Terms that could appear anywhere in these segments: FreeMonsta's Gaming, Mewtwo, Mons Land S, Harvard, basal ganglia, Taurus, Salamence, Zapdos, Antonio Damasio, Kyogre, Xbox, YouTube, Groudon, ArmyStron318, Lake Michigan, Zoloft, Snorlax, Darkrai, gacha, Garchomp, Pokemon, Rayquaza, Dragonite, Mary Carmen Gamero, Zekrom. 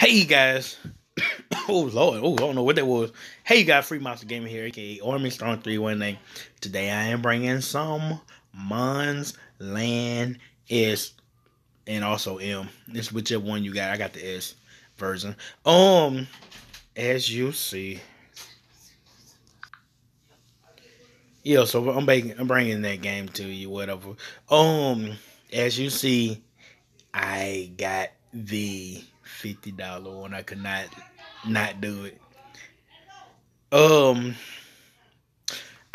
Hey guys, oh lord, I don't know what that was. Hey you guys, FreeMonsta's Gaming here, aka ArmyStron318. Today I am bringing some Mons Land S and also M. It's whichever one you got. I got the S version. As you see, yeah. So I'm bringing that game to you, whatever. As you see, I got the $50 one. I could not do it. I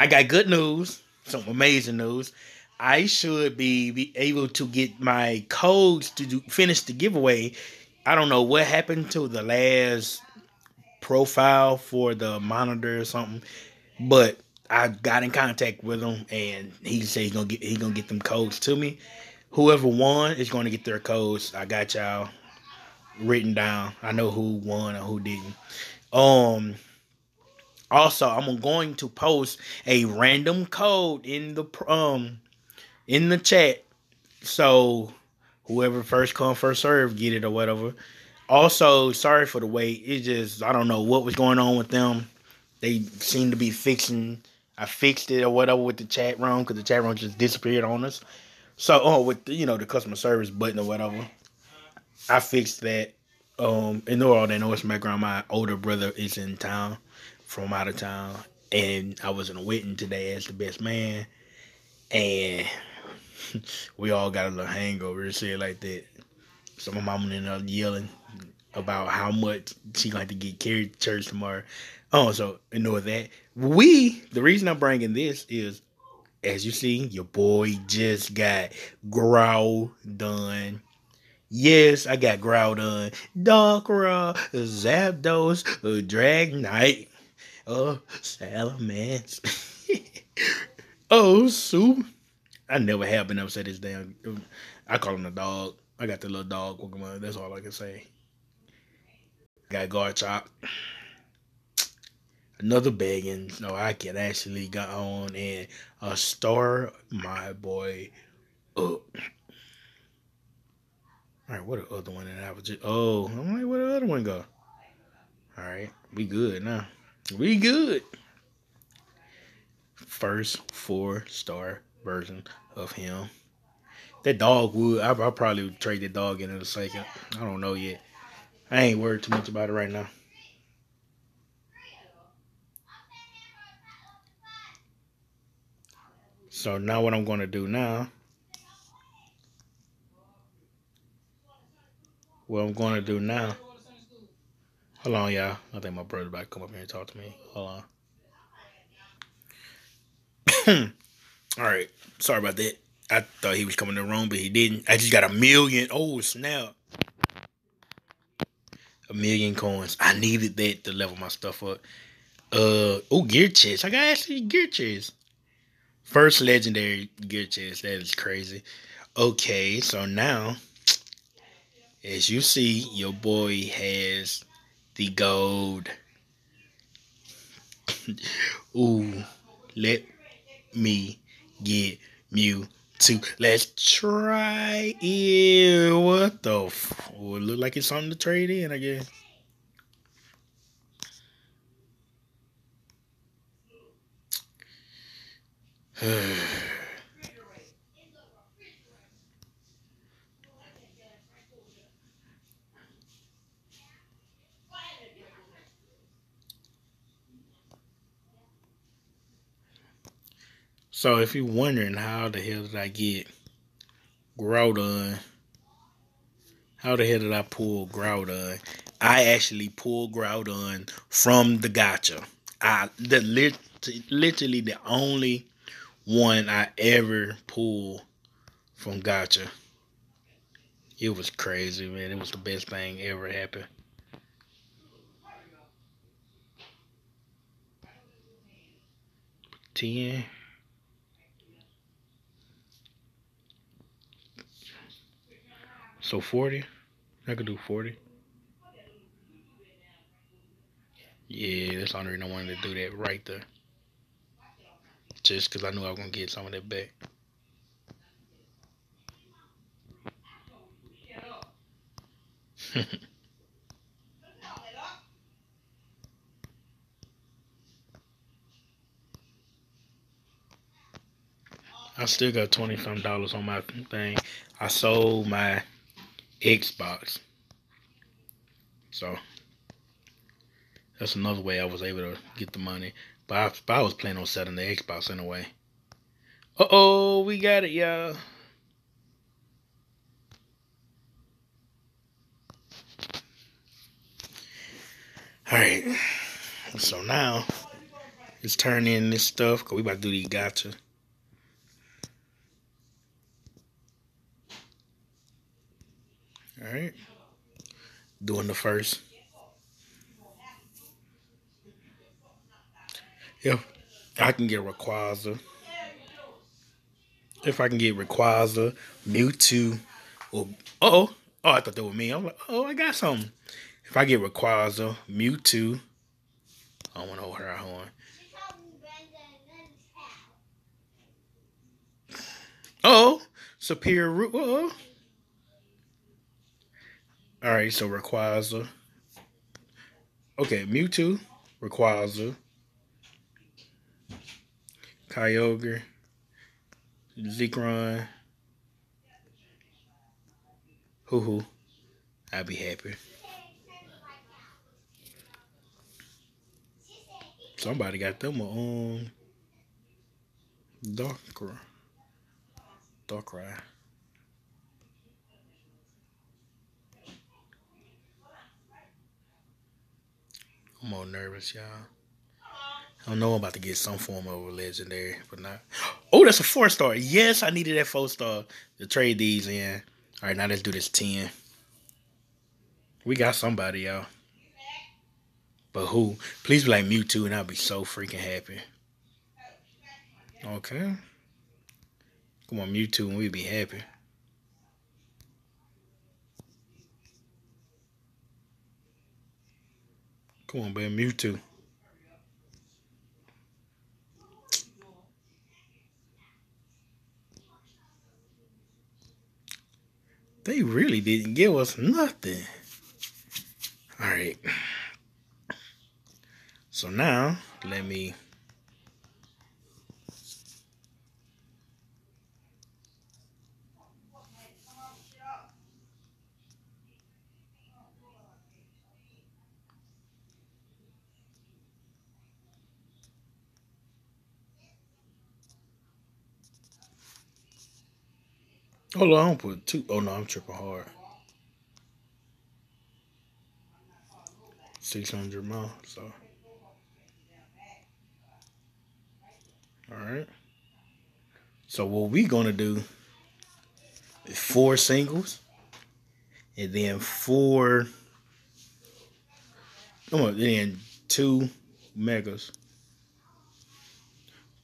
got good news, some amazing news. I should be able to get my codes to finish the giveaway. I don't know what happened to the last profile for the monitor or something, but I got in contact with him and he said he's gonna get them codes to me. Whoever won is gonna get their codes. I got y'all written down. I know who won and who didn't. Also, I'm going to post a random code in the chat, so whoever first come first serve get it or whatever. Also, sorry for the wait. It's just I don't know what was going on with them. They seem to be fixing. I fixed it or whatever with the chat room because the chat room just disappeared on us. So with the customer service button or whatever. I fixed that. And know all that noise from my background. My older brother is in town from out of town, and I was in a wedding today as the best man, and we all got a little hangover and shit like that. So my mama ended up yelling about how much she gonna have to get carried to church tomorrow. So ignore that. The reason I'm bringing this is, as you see, your boy just got Groudon. Yes, I got Groudon, Darkrai, Zapdos, Dragonite, Salamence. Oh, soup. I never have been upset this damn. I call him a dog. I got the little dog Pokemon. That's all I can say. Got Garchomp. Another begging, so I can actually go on and star my boy up. All right, what the other one that I was just... Oh, I'm like, where the other one go? All right, we good now. We good. First 4-star version of him. That dog would... I probably would trade the dog in a second. I don't know yet. I ain't worried too much about it right now. So now what I'm going to do now... Hold on, y'all. I think my brother about to come up here and talk to me. Hold on. Alright. Sorry about that. I thought he was coming in the room, but he didn't. I just got 1,000,000. Oh, snap. 1,000,000 coins. I needed that to level my stuff up. Gear chest. I got actually gear chest. First legendary gear chest. That is crazy. Okay, so now... As you see, your boy has the gold. Ooh, let me get Mewtwo. Let's try it. What the f... Oh, it look like it's something to trade in, I guess. So if you're wondering how the hell did I get Groudon, how the hell did I pull Groudon? I actually pulled Groudon from the gacha. Literally the only one I ever pulled from gacha. It was crazy, man. It was the best thing ever happened. So 40, I could do 40. Yeah, that's the only reason I wanted to do that right there. Just because I knew I was going to get some of that back. I still got $20-something on my thing. I sold my Xbox. So that's another way I was able to get the money. But I was planning on selling the Xbox anyway. Uh-oh, we got it, y'all. Alright, so now let's turn in this stuff because we about to do these gacha. Alright, doing the first. If I can get Rayquaza, Mewtwo, or oh, I thought that was me. I'm like, oh, I got something. If I get Rayquaza, Mewtwo, I don't want to hold her horn. Oh, Superior Root. Oh. All right, so Rayquaza. Okay, Mewtwo, Rayquaza, Kyogre, Zekrom. Hoo-hoo. I'll be happy. Somebody got them on Darkrai. I'm all nervous, y'all. I don't know, I'm about to get some form of a legendary, but not. Oh, that's a 4-star. Yes, I needed that 4-star to trade these in. All right, now let's do this 10. We got somebody, y'all. But who? Please be like Mewtwo, and I'll be so freaking happy. Okay. Come on, Mewtwo, and we'll be happy. Come on, baby, Mewtwo. They really didn't give us nothing. All right. So now, let me hold on, I don't put two. Oh no, I'm tripping hard. 600 miles, so. Alright. So what we gonna do is 4 singles and then 4 then 2 megas.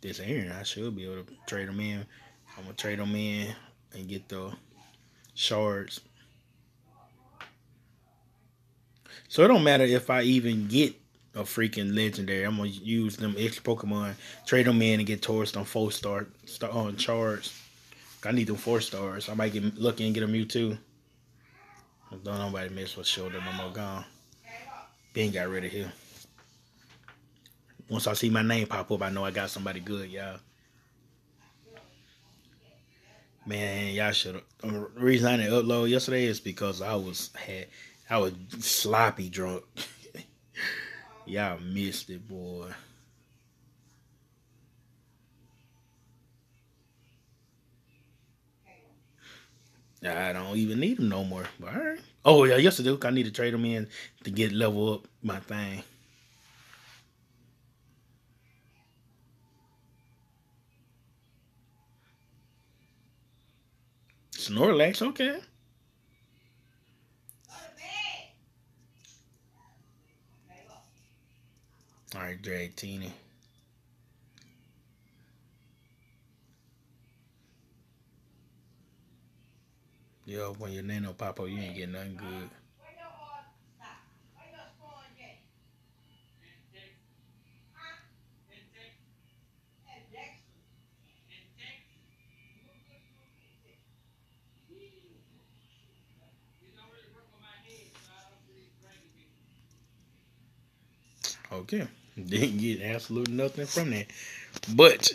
This Aaron, I should be able to trade them in. I'm gonna trade them in and get the shards. So it don't matter if I even get a freaking legendary. I'm gonna use them extra Pokemon, trade them in, and get Taurus on 4-star on charge. I need them 4 stars. I might get lucky and get a Mewtwo. Don't nobody mess with shoulder no more. Gone. Ben got rid of him. Once I see my name pop up, I know I got somebody good, y'all. Man, y'all should. The reason I didn't upload yesterday is because I was sloppy drunk. Y'all missed it, boy. I don't even need them no more. But all right. Oh, yeah, yes I do. I need to trade them in to get level up my thing. Snorlax, okay. All right, Dragonite. Yo, when your nano pop up, you ain't getting nothing good. Okay. Didn't get absolutely nothing from that. But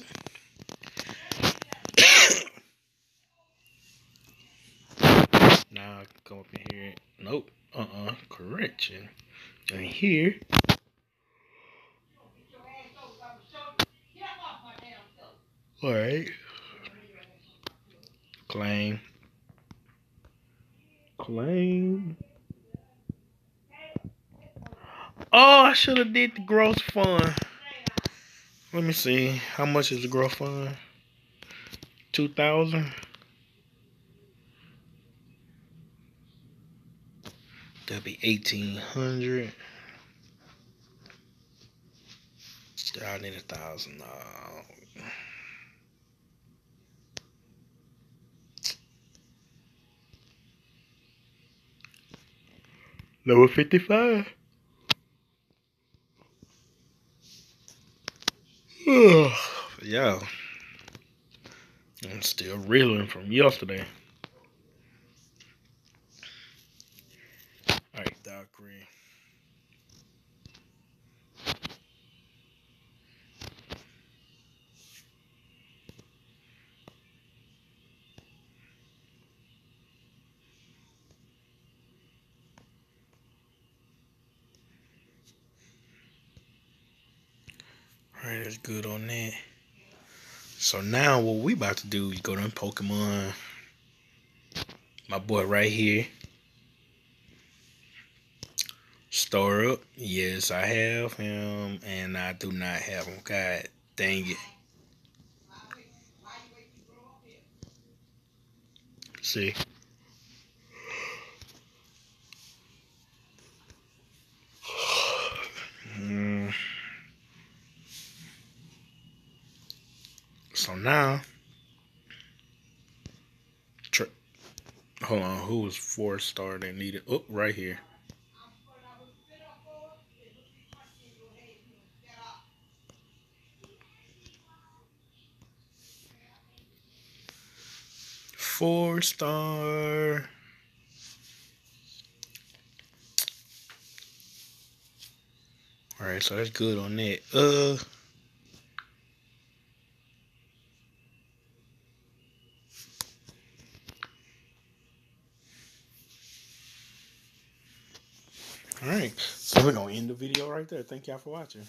come up in here. Nope. Correction. And here. Alright. Claim. Claim. Oh, I should have did the gross fund. Let me see. How much is the gross fund? 2,000. That'd be 1,800. I need 1,000. Level 55. Yeah, I'm still reeling from yesterday. Alright, Darkrai. Alright, that's good on that. So now what we about to do is go to Pokemon. My boy right here. Store up. Yes, I have him and I do not have him. God dang it. See. So now, hold on, who was 4-star that needed? Oh, right here. Four-star. All right, so that's good on that. Alright, so we're going to end the video right there. Thank y'all for watching.